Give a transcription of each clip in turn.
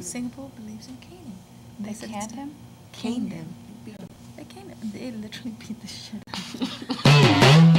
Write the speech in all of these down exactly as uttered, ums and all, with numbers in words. Singapore believes in caning. They, they caned him? Caned them. them. They caned him. They literally beat the shit out of him.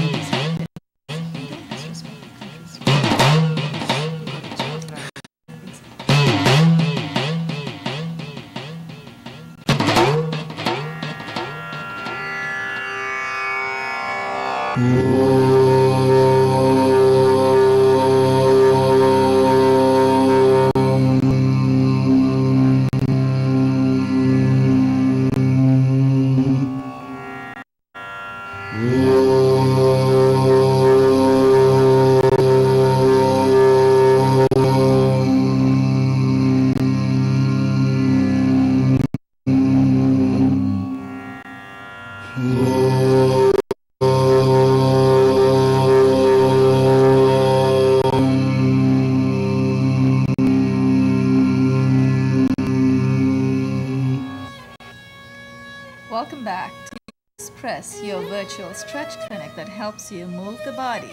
Your virtual stretch clinic that helps you move the body,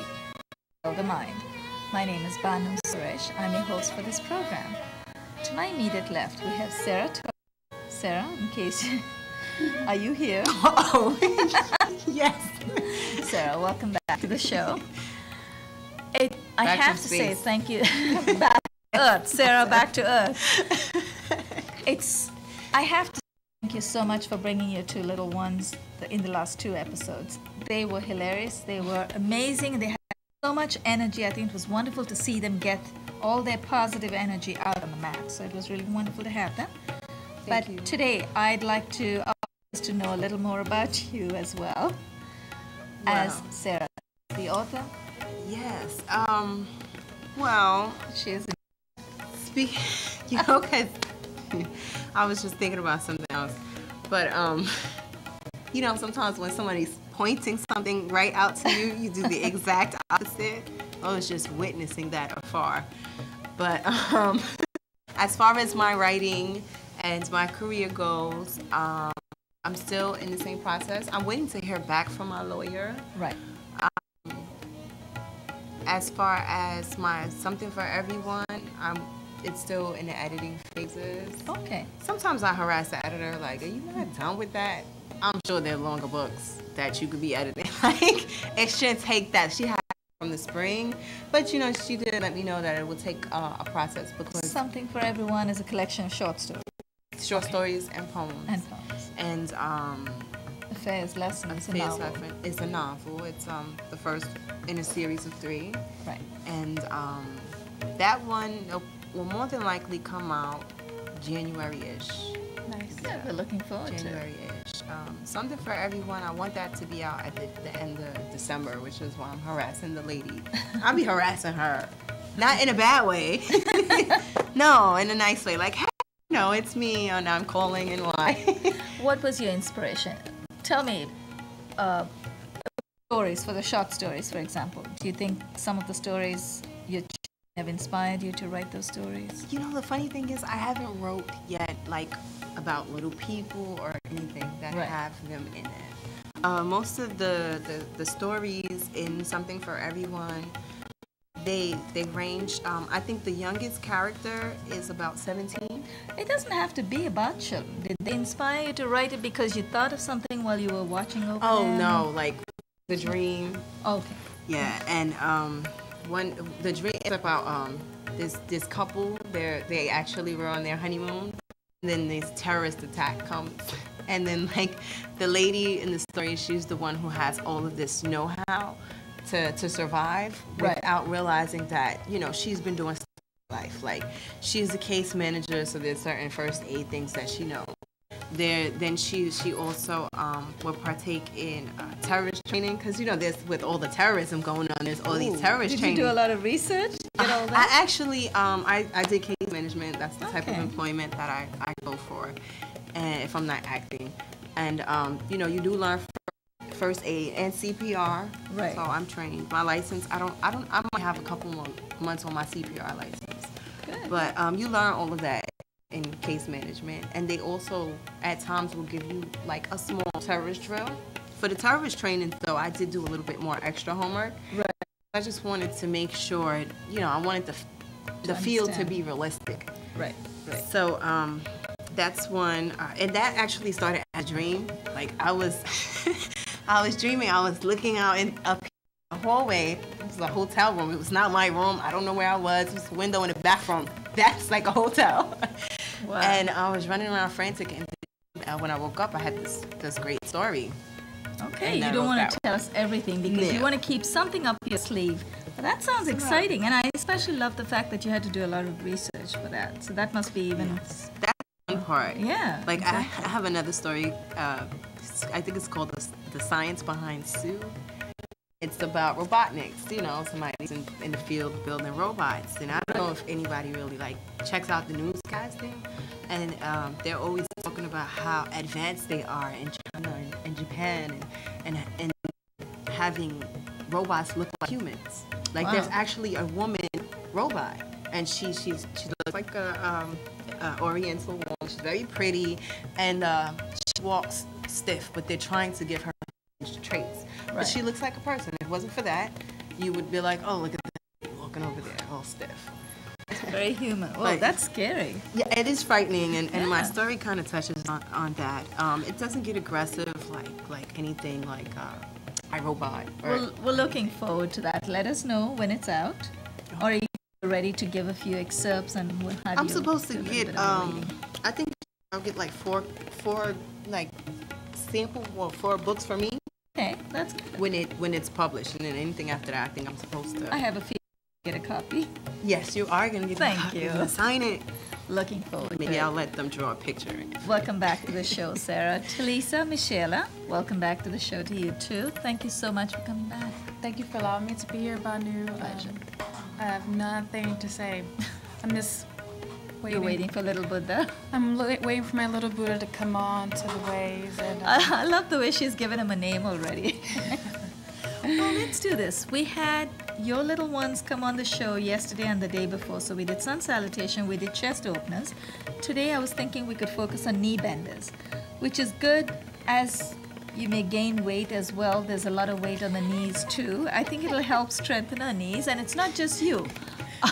heal the mind. My name is Banu Suresh. I'm your host for this program. To my immediate left, we have Sarah Torres. Sarah, in case you... Are you here? Oh, yes. Sarah, welcome back to the show. It, I back have to, to say thank you. Back to earth. Sarah, back to earth. It's... I have to Thank you so much for bringing your two little ones in the last two episodes. They were hilarious. They were amazing. They had so much energy. I think it was wonderful to see them get all their positive energy out on the mat. So it was really wonderful to have them. Thank but you. Today, I'd like to ask to know a little more about you as well. Wow. As Sarah, the author. Yes. Um. Well, she is. Speak. You know, because I was just thinking about something else, but um, you know, sometimes when somebody's pointing something right out to you, you do the exact opposite. I was just witnessing that afar. But um, as far as my writing and my career goes, um, I'm still in the same process. I'm waiting to hear back from my lawyer. Right. Um, as far as my Something for Everyone, I'm. It's still in the editing phases. Okay. Sometimes I harass the editor, like, are you not done with that? I'm sure there are longer books that you could be editing. Like, it shouldn't take that. She had it from the spring, but you know, she did let me know that it would take uh, a process because Something for Everyone is a collection of short stories. Short okay. stories and poems. And poems. And um, F I A S lesson is a novel. It's a novel. It's um the first in a series of three. Right. And um, that one. Nope, will more than likely come out January-ish. Nice. Yeah, we're looking forward January-ish. to January-ish. Um, Something for Everyone, I want that to be out at the, the end of December, which is why I'm harassing the lady. I'll be harassing her. Not in a bad way. No, in a nice way. Like, hey, you know, it's me, and I'm calling, and why. What was your inspiration? Tell me, uh, stories, for the short stories, for example. Do you think some of the stories you have inspired you to write those stories? You know, the funny thing is I haven't wrote yet like about little people or anything that right. have them in it. Uh, most of the, the, the stories in Something for Everyone, they they range. Um, I think the youngest character is about seventeen. It doesn't have to be about children. Did they inspire you to write it because you thought of something while you were watching over Oh them? No, like the dream. Okay. Yeah, and um, One, the dream is about um, this this couple. They they actually were on their honeymoon, and then this terrorist attack comes, and then like the lady in the story, she's the one who has all of this know-how to to survive right. without realizing that you know she's been doing stuff in her life. Like she's a case manager, so there's certain first aid things that she knows. There, then she she also um, will partake in uh, terrorist training because you know there's with all the terrorism going on, there's all Ooh, these terrorist. Did training. you do a lot of research? Did all that? I actually um, I I did case management. That's the okay. type of employment that I I go for, and if I'm not acting, and um, you know you do learn first aid and C P R. Right. So I'm trained. My license, I don't I don't I might have a couple more months on my C P R license. Good. But um, you learn all of that in case management, and they also at times will give you like a small terrorist drill. For the terrorist training though, I did do a little bit more extra homework. Right. I just wanted to make sure, you know, I wanted the, the field to be realistic. Right. Right. So um, that's one, uh, and that actually started as a dream. Like I was, I was dreaming. I was looking out in up the hallway. It was a hotel room. It was not my room. I don't know where I was. It was a window in the bathroom. That's like a hotel. Wow. And I was running around frantic. And when I woke up, I had this this great story. Okay, you don't want to tell us everything because yeah. you want to keep something up your sleeve. Well, that sounds That's exciting, right. and I especially love the fact that you had to do a lot of research for that. So that must be even... Yes. That's one part. Yeah. Like, exactly. I, I have another story. Uh, I think it's called The, the Science Behind Sue. It's about robotics, you know, somebody's in, in the field building robots. And I don't know if anybody really, like, checks out the news guys thing. And um, they're always talking about how advanced they are in China and, and Japan and, and, and having robots look like humans. Like wow. there's actually a woman robot, and she she's she looks like a um, uh, Oriental woman. She's very pretty, and uh, she walks stiff, but they're trying to give her traits. Right. But she looks like a person. If it wasn't for that, you would be like, oh, look at this walking over there, all stiff. Very human. Well, like, that's scary. Yeah, it is frightening, and, and yeah. my story kind of touches on, on that. Um, it doesn't get aggressive, like like anything like uh, iRobot. Well, we're looking forward to that. Let us know when it's out, or are you ready to give a few excerpts and we'll have I'm you supposed to get. Um, I think I'll get like four four like sample well, four books for me. Okay, that's good. When it when it's published, and then anything after that, I think I'm supposed to. I have a few. Get a copy? Yes, you are going to get Thank a copy. Thank you. Sign it. Looking forward Maybe to it. Maybe I'll let them draw a picture. Welcome back to the show, Sarah. Ti'Lesa Mi'Chelle, welcome back to the show to you too. Thank you so much for coming back. Thank you for allowing me to be here, Banu. Pleasure. Um, I have nothing to say. I'm just waiting. You're waiting for little Buddha? I'm waiting for my little Buddha to come on to the waves. And, um... I, I love the way she's given him a name already. Well, let's do this. We had your little ones come on the show yesterday and the day before, so we did sun salutation, we did chest openers. Today I was thinking we could focus on knee benders, which is good as you may gain weight as well. There's a lot of weight on the knees too. I think it'll help strengthen our knees, and it's not just you.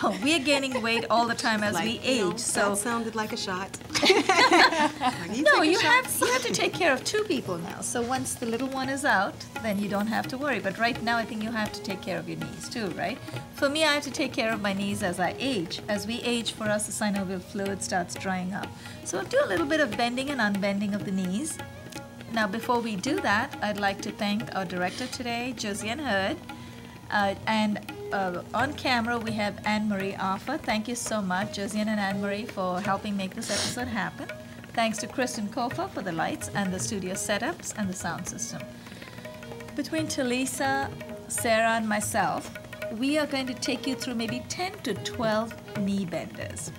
Oh, we're gaining weight all the time as like, we age. You know, so that sounded like a shot. you no, you, a have, shot? you have to take care of two people now. So once the little one is out, then you don't have to worry. But right now, I think you have to take care of your knees too, right? For me, I have to take care of my knees as I age. As we age, for us, the synovial fluid starts drying up. So we'll do a little bit of bending and unbending of the knees. Now, before we do that, I'd like to thank our director today, Josiane Hurd, uh, and... Uh, on camera, we have Anne-Marie Arfa. Thank you so much, Josiane and Anne-Marie, for helping make this episode happen. Thanks to Kristen Kofa for the lights and the studio setups and the sound system. Between Ti'Lesa, Sarah, and myself, we are going to take you through maybe ten to twelve knee benders.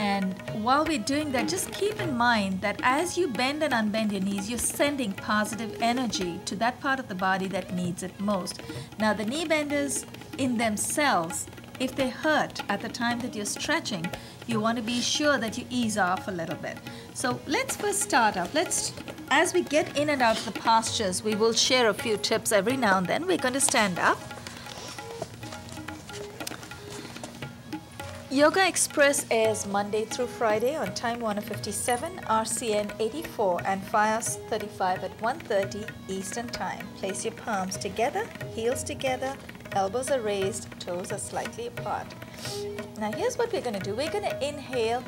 And while we're doing that, just keep in mind that as you bend and unbend your knees, you're sending positive energy to that part of the body that needs it most. Now, the knee benders in themselves, if they hurt at the time that you're stretching, you want to be sure that you ease off a little bit. So let's first start off. Let's, as we get in and out of the postures, we will share a few tips every now and then. We're going to stand up. Yoga Express airs Monday through Friday on Time Warner fifty-seven, R C N eighty-four, and F I A S thirty-five at one thirty Eastern Time. Place your palms together, heels together, elbows are raised, toes are slightly apart. Now here's what we're going to do. We're going to inhale,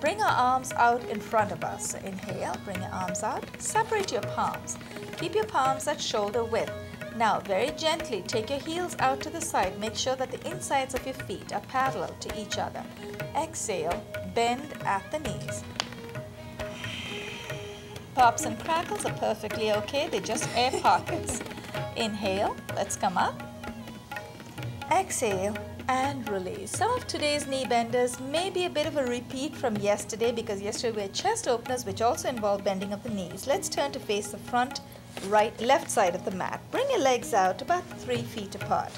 bring our arms out in front of us. So inhale, bring your arms out, separate your palms. Keep your palms at shoulder width. Now, very gently, take your heels out to the side. Make sure that the insides of your feet are parallel to each other. Exhale, bend at the knees. Pops and crackles are perfectly okay. They're just air pockets. Inhale, let's come up. Exhale and release. Some of today's knee benders may be a bit of a repeat from yesterday because yesterday we had chest openers, which also involved bending of the knees. Let's turn to face the front. Right, left side of the mat. Bring your legs out about three feet apart.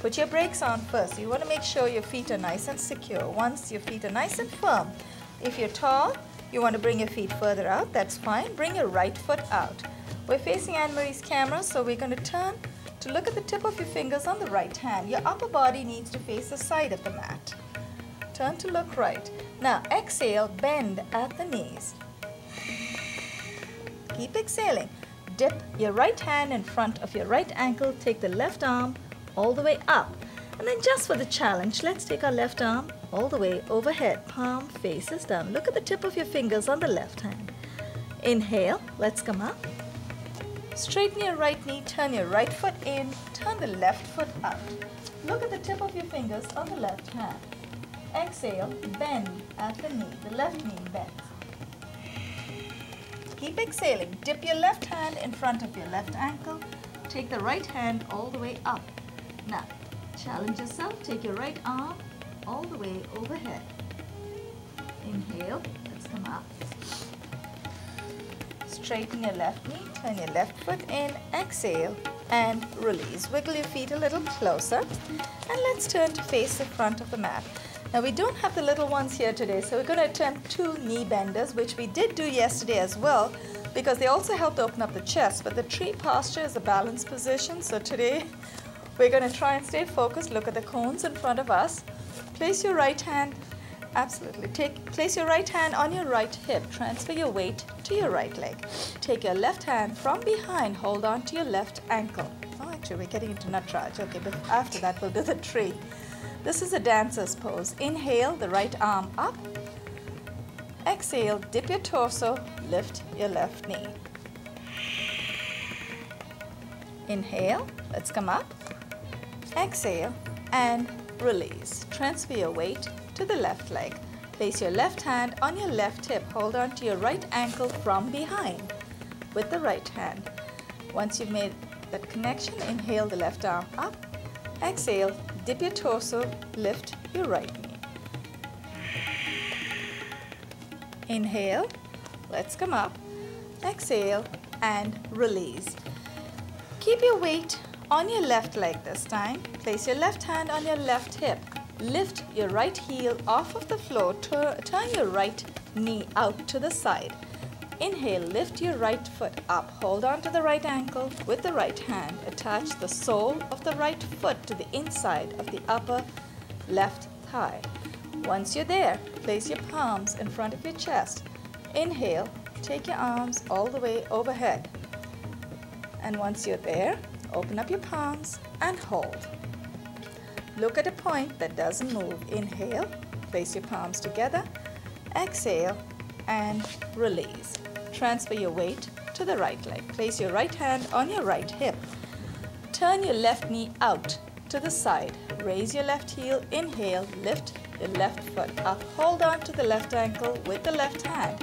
Put your brakes on first. You want to make sure your feet are nice and secure. Once your feet are nice and firm, if you're tall, you want to bring your feet further out. That's fine. Bring your right foot out. We're facing Anne-Marie's camera, so we're going to turn to look at the tip of your fingers on the right hand. Your upper body needs to face the side of the mat. Turn to look right. Now exhale, bend at the knees. Keep exhaling. Dip your right hand in front of your right ankle. Take the left arm all the way up. And then just for the challenge, let's take our left arm all the way overhead. Palm faces down. Look at the tip of your fingers on the left hand. Inhale, let's come up. Straighten your right knee, turn your right foot in, turn the left foot out. Look at the tip of your fingers on the left hand. Exhale, bend at the knee, the left knee bends. Keep exhaling. Dip your left hand in front of your left ankle. Take the right hand all the way up. Now, challenge yourself. Take your right arm all the way overhead. Inhale, let's come up. Straighten your left knee, turn your left foot in, exhale and release. Wiggle your feet a little closer and let's turn to face the front of the mat. Now we don't have the little ones here today, so we're going to attempt two knee benders, which we did do yesterday as well because they also helped open up the chest, but the tree posture is a balanced position, so today we're going to try and stay focused. Look at the cones in front of us. Place your right hand Absolutely. Take, place your right hand on your right hip. Transfer your weight to your right leg. Take your left hand from behind. Hold on to your left ankle. Oh, actually, we're getting into Natraj. Okay, but after that, we'll do the tree. This is a dancer's pose. Inhale, the right arm up. Exhale, dip your torso. Lift your left knee. Inhale, let's come up. Exhale, and release. Transfer your weight to the left leg. Place your left hand on your left hip. Hold on to your right ankle from behind with the right hand. Once you've made that connection, inhale the left arm up. Exhale, dip your torso, lift your right knee. Inhale, let's come up. Exhale and release. Keep your weight on your left leg this time. Place your left hand on your left hip. Lift your right heel off of the floor, turn your right knee out to the side. Inhale, lift your right foot up. Hold on to the right ankle with the right hand. Attach the sole of the right foot to the inside of the upper left thigh. Once you're there, place your palms in front of your chest. Inhale, take your arms all the way overhead. And once you're there, open up your palms and hold. Look at a point that doesn't move. Inhale, place your palms together. Exhale and release. Transfer your weight to the right leg. Place your right hand on your right hip. Turn your left knee out to the side. Raise your left heel. Inhale, lift your left foot up. Hold on to the left ankle with the left hand.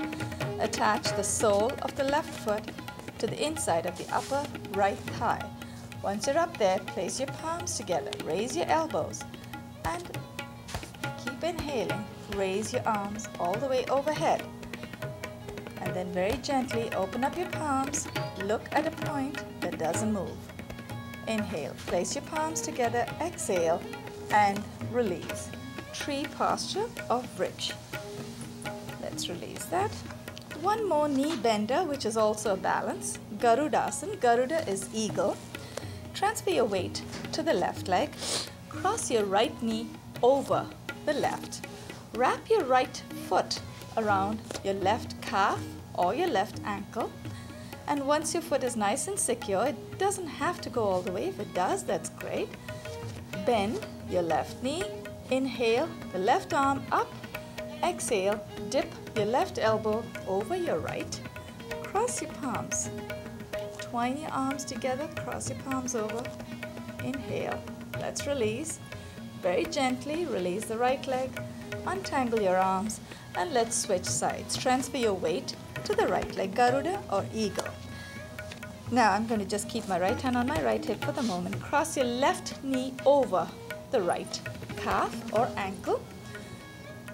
Attach the sole of the left foot to the inside of the upper right thigh. Once you're up there, place your palms together, raise your elbows, and keep inhaling. Raise your arms all the way overhead. And then very gently open up your palms, look at a point that doesn't move. Inhale, place your palms together, exhale, and release. Tree posture of bridge. Let's release that. One more knee bender, which is also a balance. Garudasana. Garuda is eagle. Transfer your weight to the left leg. Cross your right knee over the left. Wrap your right foot around your left calf or your left ankle. And once your foot is nice and secure, it doesn't have to go all the way. If it does, that's great. Bend your left knee. Inhale, the left arm up. Exhale, dip your left elbow over your right. Cross your palms. Twine your arms together, cross your palms over, inhale, let's release. Very gently release the right leg, untangle your arms, and let's switch sides. Transfer your weight to the right leg, Garuda or eagle. Now I'm going to just keep my right hand on my right hip for the moment. Cross your left knee over the right calf or ankle.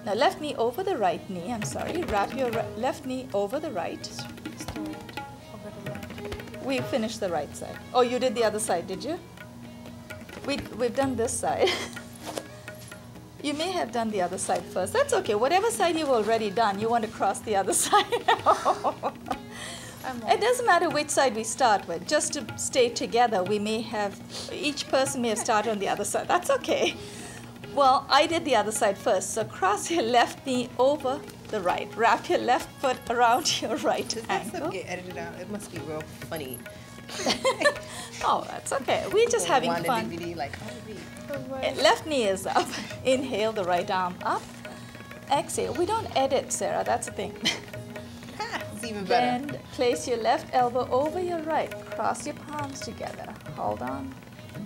Now left knee over the right knee, I'm sorry, wrap your left knee over the right. We finished the right side. Oh, you did the other side, did you? We, we've done this side. You may have done the other side first. That's okay. Whatever side you've already done, you want to cross the other side. It doesn't matter which side we start with. Just to stay together, we may have, each person may have started on the other side. That's okay. Well, I did the other side first. So cross your left knee over the right. Wrap your left foot around your right Does ankle. Okay, edit it out. It must be real funny. Oh, that's okay. We're just having fun. D V D, like, left knee is up. Inhale, the right arm up. Exhale. We don't edit, Sarah. That's the thing. It's even better. Then place your left elbow over your right. Cross your palms together. Hold on.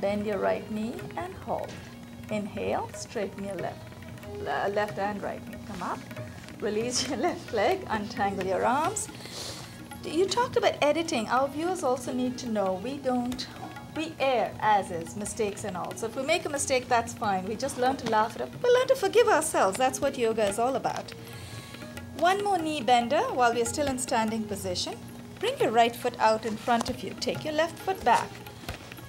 Bend your right knee and hold. Inhale. Straighten your left, left and right knee. Come up. Release your left leg. Untangle your arms. You talked about editing. Our viewers also need to know we don't, we air as is, mistakes and all. So if we make a mistake, that's fine. We just learn to laugh it up. We learn to forgive ourselves. That's what yoga is all about. One more knee bender while we're still in standing position. Bring your right foot out in front of you. Take your left foot back.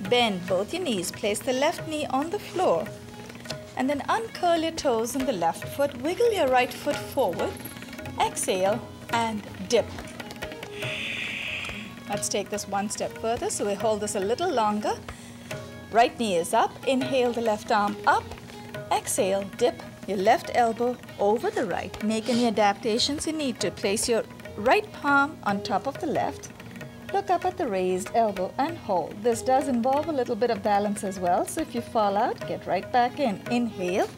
Bend both your knees. Place the left knee on the floor. And then uncurl your toes in the left foot. Wiggle your right foot forward. Exhale and dip. Let's take this one step further, so we hold this a little longer. Right knee is up. Inhale the left arm up. Exhale, dip your left elbow over the right. Make any adaptations you need to. Place your right palm on top of the left. Look up at the raised elbow and hold. This does involve a little bit of balance as well, so if you fall out, get right back in. Inhale,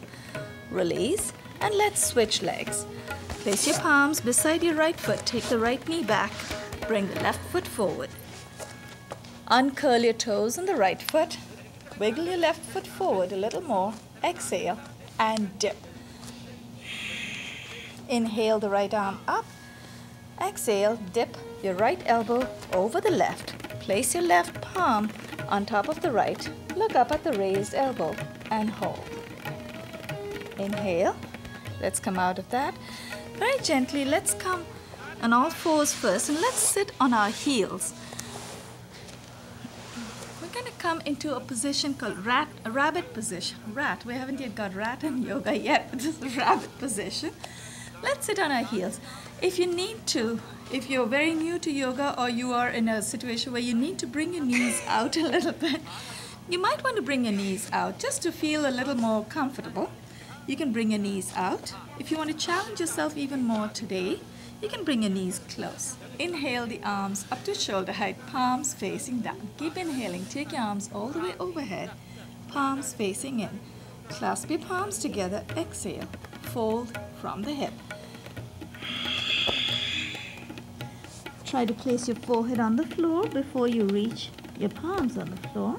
release, and let's switch legs. Place your palms beside your right foot. Take the right knee back. Bring the left foot forward. Uncurl your toes on the right foot. Wiggle your left foot forward a little more. Exhale and dip. Inhale the right arm up. Exhale, dip your right elbow over the left. Place your left palm on top of the right. Look up at the raised elbow and hold. Inhale. Let's come out of that. Very gently, let's come on all fours first, and let's sit on our heels. We're going to come into a position called rat, a rabbit position. Rat, we haven't yet got rat in yoga yet, but this is rabbit position. Let's sit on our heels. If you need to, if you're very new to yoga or you are in a situation where you need to bring your knees out a little bit, you might want to bring your knees out just to feel a little more comfortable. You can bring your knees out. If you want to challenge yourself even more today, you can bring your knees close. Inhale the arms up to shoulder height, palms facing down. Keep inhaling. Take your arms all the way overhead, palms facing in. Clasp your palms together. Exhale. Fold from the hip. Try to place your forehead on the floor before you reach your palms on the floor.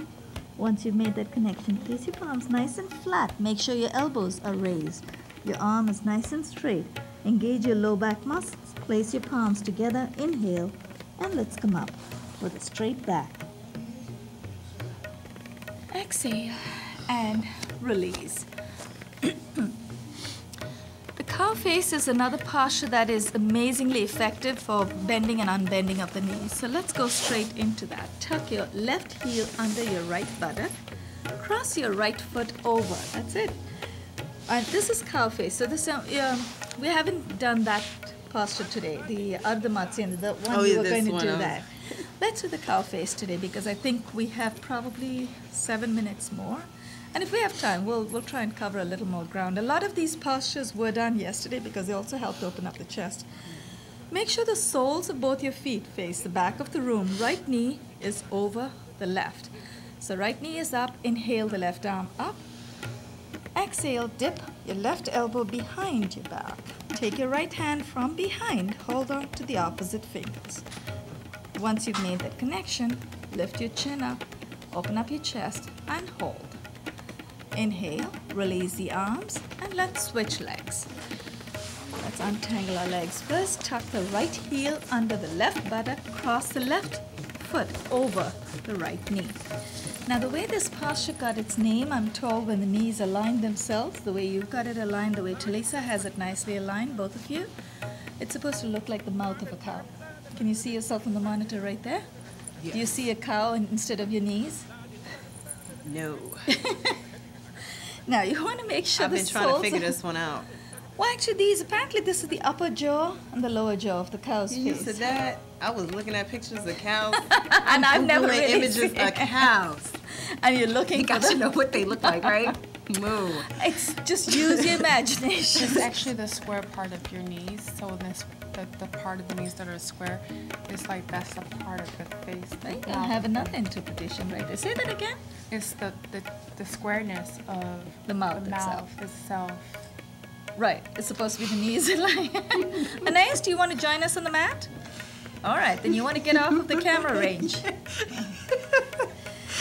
Once you've made that connection, place your palms nice and flat. Make sure your elbows are raised. Your arm is nice and straight. Engage your low back muscles, place your palms together, inhale, and let's come up with a straight back. Exhale and release. The cow face is another posture that is amazingly effective for bending and unbending of the knees. So let's go straight into that. Tuck your left heel under your right buttock. Cross your right foot over. That's it. And this is cow face. So this um, um, we haven't done that posture today. The Ardhamatsyendra, the one oh, we were going to do else. that. Let's do the cow face today because I think we have probably seven minutes more. And if we have time, we'll we'll try and cover a little more ground. A lot of these postures were done yesterday because they also helped open up the chest. Make sure the soles of both your feet face the back of the room. Right knee is over the left. So right knee is up. Inhale the left arm up. Exhale, dip your left elbow behind your back. Take your right hand from behind. Hold on to the opposite fingers. Once you've made that connection, lift your chin up, open up your chest, and hold. Inhale, release the arms, and let's switch legs. Let's untangle our legs first. Tuck the right heel under the left buttock. Cross the left foot over the right knee. Now the way this posture got its name, I'm told when the knees align themselves, the way you've got it aligned, the way Ti'Lesa has it nicely aligned, both of you, it's supposed to look like the mouth of a cow. Can you see yourself on the monitor right there? Yes. Do you see a cow instead of your knees? No. Now you want to make sure I've the been trying to figure this one out. Well, actually, these, apparently this is the upper jaw and the lower jaw of the cow's face. You said that. I was looking at pictures of cows. And I've never really images seen. of cows. And you're looking. You got to know what they look like, right? move. It's just use your imagination. It's actually the square part of your knees. So this, the, the part of the knees that are square is like that's the part of the face. That I think I have another interpretation right there. Say that again. It's the, the, the squareness of the mouth, the mouth itself. itself. Right. It's supposed to be the knees. Anais, do you want to join us on the mat? All right. Then you want to get off of the camera range.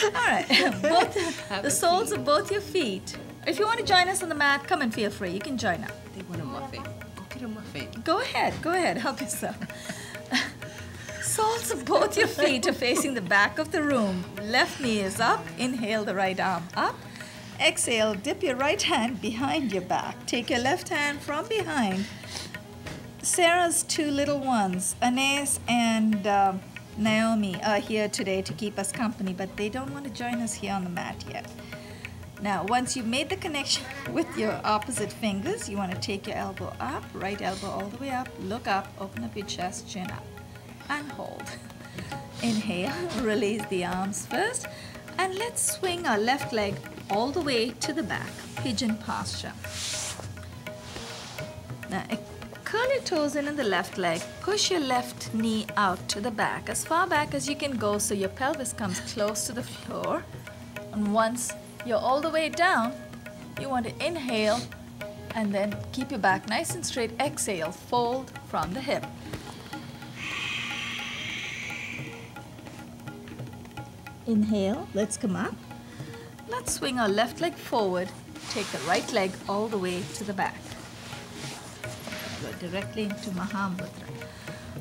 All right. Both, the soles of both your feet. If you want to join us on the mat, come and feel free. You can join up. They want a muffin. Go get a muffin. Go ahead. Go ahead. Help yourself. Soles of both your feet are facing the back of the room. Left knee is up. Inhale the right arm up. Exhale, dip your right hand behind your back. Take your left hand from behind. Sarah's two little ones, Anais and uh, Naomi, are here today to keep us company, but they don't want to join us here on the mat yet. Now, once you've made the connection with your opposite fingers, you want to take your elbow up, right elbow all the way up, look up, open up your chest, chin up, and hold. Inhale, release the arms first, and let's swing our left leg all the way to the back, pigeon posture. Now, curl your toes in on the left leg, push your left knee out to the back, as far back as you can go so your pelvis comes close to the floor. And once you're all the way down, you want to inhale and then keep your back nice and straight. Exhale, fold from the hip. Inhale, let's come up. Let's swing our left leg forward, take the right leg all the way to the back. Go directly into Mahamudra.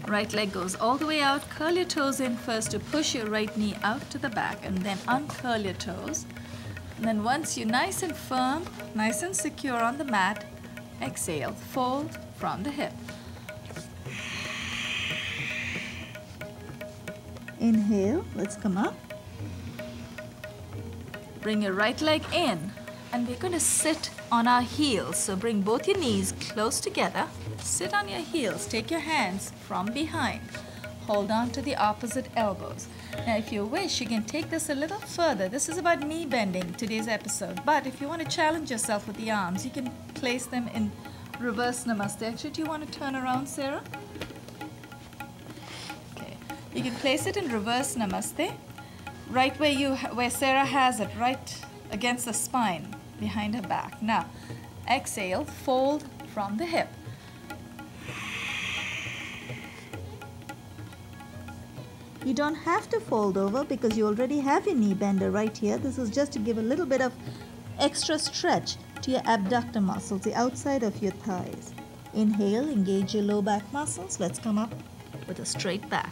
Right leg goes all the way out, curl your toes in first to push your right knee out to the back and then uncurl your toes. And then once you're nice and firm, nice and secure on the mat, exhale, fold from the hip. Inhale, let's come up. Bring your right leg in, and we're going to sit on our heels. So bring both your knees close together. Sit on your heels. Take your hands from behind. Hold on to the opposite elbows. Now, if you wish, you can take this a little further. This is about knee bending, today's episode. But if you want to challenge yourself with the arms, you can place them in reverse namaste. Actually, do you want to turn around, Sarah? Okay. You can place it in reverse namaste. Right where you, where Sarah has it, right against the spine, behind her back. Now, exhale, fold from the hip. You don't have to fold over because you already have your knee bender right here. This is just to give a little bit of extra stretch to your abductor muscles, the outside of your thighs. Inhale, engage your low back muscles. Let's come up with a straight back.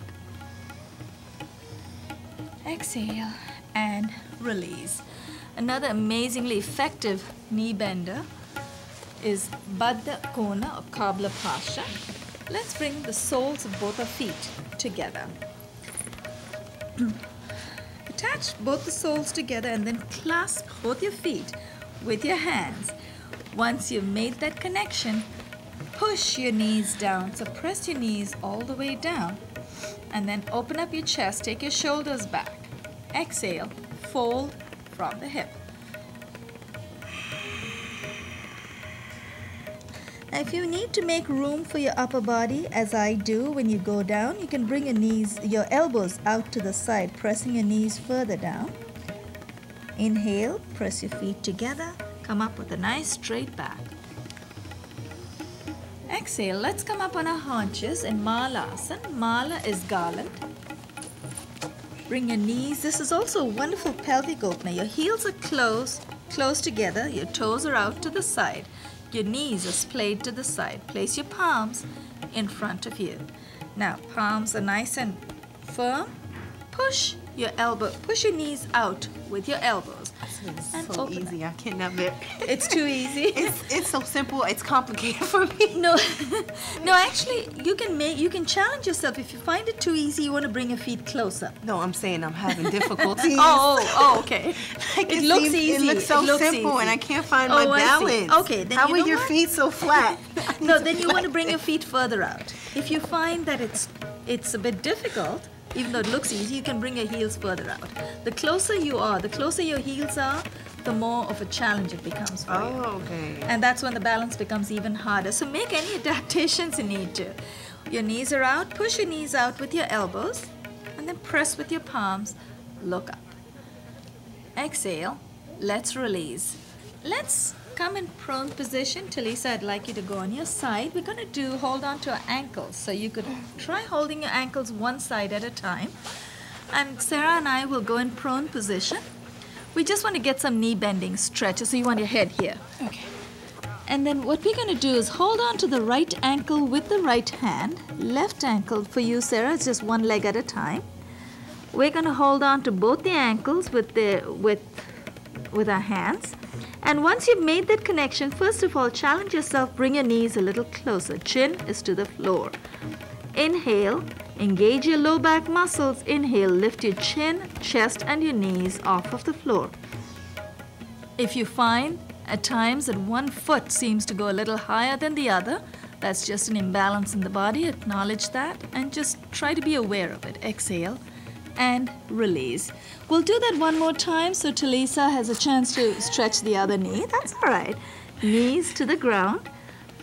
Exhale and release. Another amazingly effective knee bender is Baddha Kona or Kabla Pasha. Let's bring the soles of both our feet together. Attach both the soles together and then clasp both your feet with your hands. Once you've made that connection, push your knees down. So press your knees all the way down. And then open up your chest, take your shoulders back. Exhale, fold from the hip. Now, if you need to make room for your upper body, as I do when you go down, you can bring your knees, your elbows out to the side, pressing your knees further down. Inhale, press your feet together, come up with a nice straight back. Exhale, let's come up on our haunches in Malasana. Mala is garland. Bring your knees. This is also a wonderful pelvic opener. Your heels are close, close together. Your toes are out to the side. Your knees are splayed to the side. Place your palms in front of you. Now, palms are nice and firm. Push your elbow, push your knees out with your elbows. It's so easy. I cannot bear it. It's too easy. It's it's so simple. It's complicated for me. No, no. Actually, you can make you can challenge yourself. If you find it too easy, you want to bring your feet closer. No, I'm saying I'm having difficulties. oh, oh, oh, okay. Like it, it looks seems, easy. It looks so it looks simple, easy. And I can't find oh, my balance. Okay, then how you are know your what? feet so flat? no, then you want to bring your feet further out. If you find that it's it's a bit difficult. Even though it looks easy, you can bring your heels further out. The closer you are, the closer your heels are, the more of a challenge it becomes for you. Oh, okay. And that's when the balance becomes even harder. So make any adaptations you need to. Your knees are out, push your knees out with your elbows, and then press with your palms, look up. Exhale, let's release. Let's come in prone position. Ti'Lesa, I'd like you to go on your side. We're gonna do, hold on to our ankles. So you could try holding your ankles one side at a time. And Sarah and I will go in prone position. We just want to get some knee bending stretches. So you want your head here. Okay. And then what we're gonna do is hold on to the right ankle with the right hand. Left ankle for you, Sarah, is just one leg at a time. We're gonna hold on to both the ankles with the with with our hands. And once you've made that connection, first of all, challenge yourself, bring your knees a little closer. Chin is to the floor. Inhale, engage your low back muscles. Inhale, lift your chin, chest, and your knees off of the floor. If you find at times that one foot seems to go a little higher than the other, that's just an imbalance in the body. Acknowledge that and just try to be aware of it. Exhale and release. We'll do that one more time so Ti'Lesa has a chance to stretch the other knee. That's all right. Knees to the ground.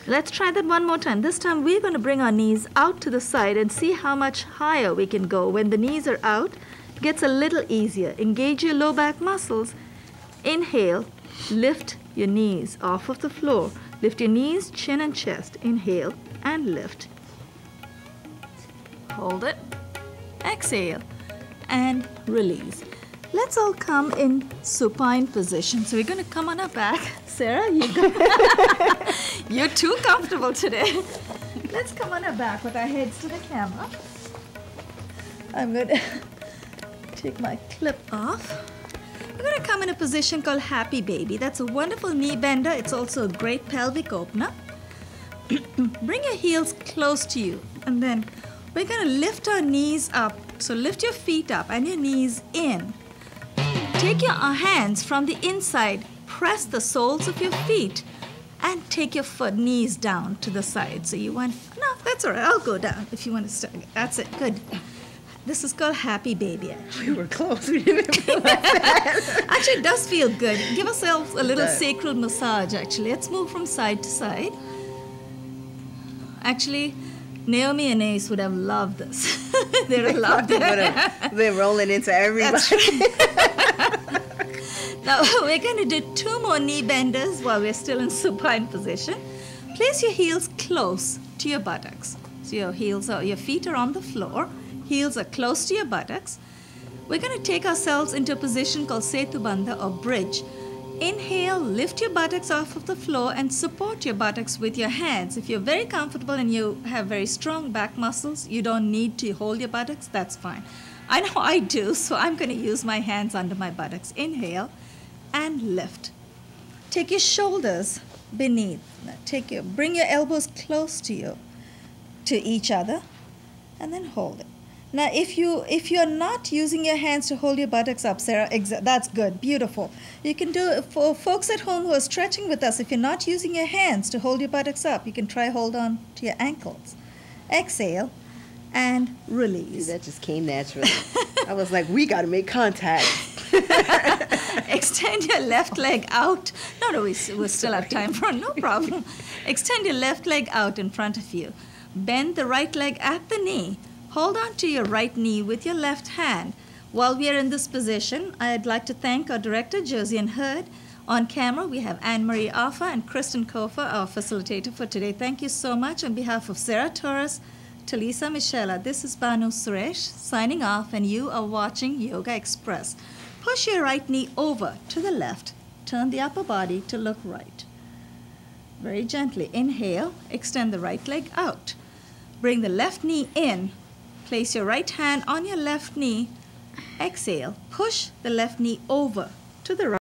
Let's try that one more time. This time we're going to bring our knees out to the side and see how much higher we can go. When the knees are out, it gets a little easier. Engage your low back muscles. Inhale, lift your knees off of the floor. Lift your knees, chin and chest. Inhale and lift. Hold it. Exhale and release. Let's all come in supine position. So we're going to come on our back. Sarah, you go. You're too comfortable today. Let's come on our back with our heads to the camera. I'm going to take my clip off. We're going to come in a position called Happy Baby. That's a wonderful knee bender. It's also a great pelvic opener. Bring your heels close to you and then we're going to lift our knees up. So lift your feet up and your knees in. Take your hands from the inside, press the soles of your feet, and take your foot, knees down to the side. So you want, no, that's all right, I'll go down if you want to start. That's it, good. This is called Happy Baby. Actually. We were close, we didn't feel like that. Actually, it does feel good. Give ourselves a little sacral massage, actually. Let's move from side to side. Actually, Naomi and Ace would have loved this. They would have loved it. They're rolling into everybody. Now, we're going to do two more knee benders while we're still in supine position. Place your heels close to your buttocks. So your heels are, your feet are on the floor. Heels are close to your buttocks. We're going to take ourselves into a position called Setu Bandha or bridge. Inhale, lift your buttocks off of the floor and support your buttocks with your hands. If you're very comfortable and you have very strong back muscles, you don't need to hold your buttocks, that's fine. I know I do, so I'm going to use my hands under my buttocks. Inhale and lift. Take your shoulders beneath. Take your, bring your elbows close to you, to each other, and then hold it. Now, if you if you're not using your hands to hold your buttocks up, Sarah, exa that's good, beautiful. You can do it for folks at home who are stretching with us. If you're not using your hands to hold your buttocks up, you can try hold on to your ankles. Exhale and release. Dude, that just came naturally. I was like, we got to make contact. Extend your left leg out. No, no, we we still have time for no problem. Extend your left leg out in front of you. Bend the right leg at the knee. Hold on to your right knee with your left hand. While we are in this position, I'd like to thank our director, Josiane Hurd. On camera, we have Anne-Marie Arfa and Kristen Kofa, our facilitator for today. Thank you so much. On behalf of Sarah Torres, Ti'Lesa Mi'Chelle, this is Banu Suresh signing off, and you are watching Yoga Express. Push your right knee over to the left. Turn the upper body to look right. Very gently. Inhale. Extend the right leg out. Bring the left knee in. Place your right hand on your left knee. Exhale. Push the left knee over to the right.